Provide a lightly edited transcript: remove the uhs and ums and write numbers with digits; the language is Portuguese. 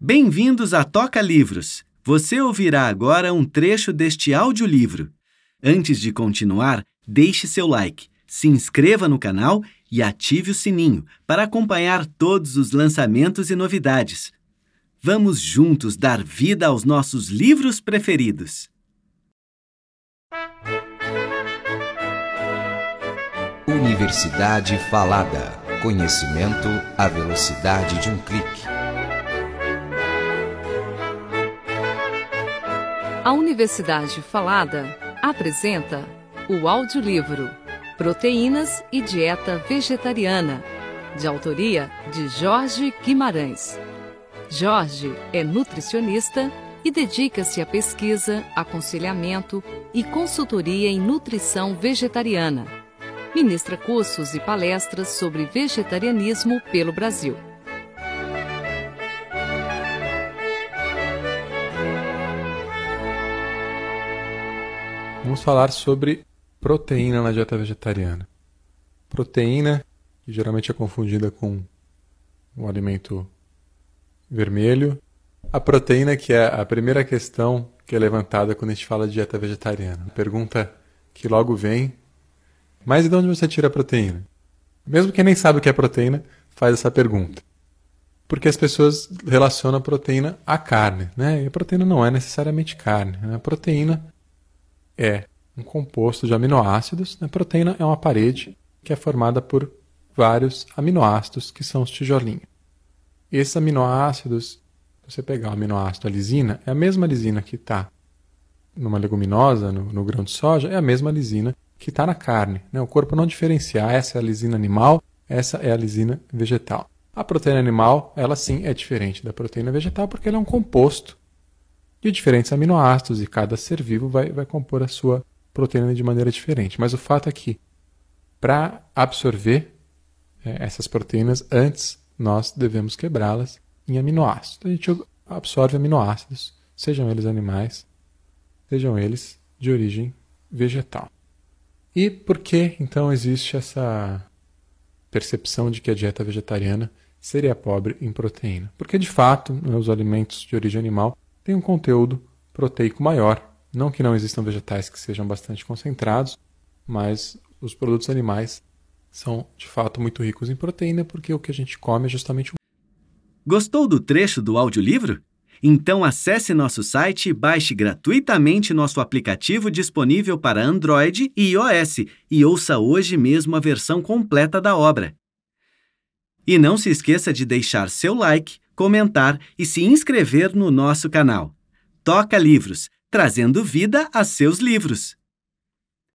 Bem-vindos à Toca Livros! Você ouvirá agora um trecho deste audiolivro. Antes de continuar, deixe seu like, se inscreva no canal e ative o sininho para acompanhar todos os lançamentos e novidades. Vamos juntos dar vida aos nossos livros preferidos. Universidade Falada. Conhecimento à velocidade de um clique. A Universidade Falada apresenta o audiolivro Proteínas e Dieta Vegetariana, de autoria de Jorge Guimarães. Jorge é nutricionista e dedica-se à pesquisa, aconselhamento e consultoria em nutrição vegetariana. Ministra cursos e palestras sobre vegetarianismo pelo Brasil. Vamos falar sobre proteína na dieta vegetariana. Proteína, que geralmente é confundida com um alimento vermelho. A proteína, que é a primeira questão que é levantada quando a gente fala de dieta vegetariana. A pergunta que logo vem: mas de onde você tira a proteína? Mesmo quem nem sabe o que é proteína faz essa pergunta, porque as pessoas relacionam a proteína à carne, né? E a proteína não é necessariamente carne, né? A proteína é um composto de aminoácidos, né? A proteína é uma parede que é formada por vários aminoácidos, que são os tijolinhos. Esses aminoácidos, se você pegar o aminoácido, a lisina, é a mesma lisina que está numa leguminosa, no grão de soja, é a mesma lisina que está na carne, né? O corpo não diferencia, essa é a lisina animal, essa é a lisina vegetal. A proteína animal, ela sim é diferente da proteína vegetal, porque ela é um composto de diferentes aminoácidos, e cada ser vivo vai compor a sua proteína de maneira diferente. Mas o fato é que, para absorver essas proteínas, antes nós devemos quebrá-las em aminoácidos. A gente absorve aminoácidos, sejam eles animais, sejam eles de origem vegetal. E por que, então, existe essa percepção de que a dieta vegetariana seria pobre em proteína? Porque, de fato, os alimentos de origem animal têm um conteúdo proteico maior. Não que não existam vegetais que sejam bastante concentrados, mas os produtos animais são, de fato, muito ricos em proteína, porque o que a gente come é justamente o... Gostou do trecho do audiolivro? Então acesse nosso site e baixe gratuitamente nosso aplicativo disponível para Android e iOS e ouça hoje mesmo a versão completa da obra. E não se esqueça de deixar seu like, comentar e se inscrever no nosso canal. Toca Livros, trazendo vida a seus livros.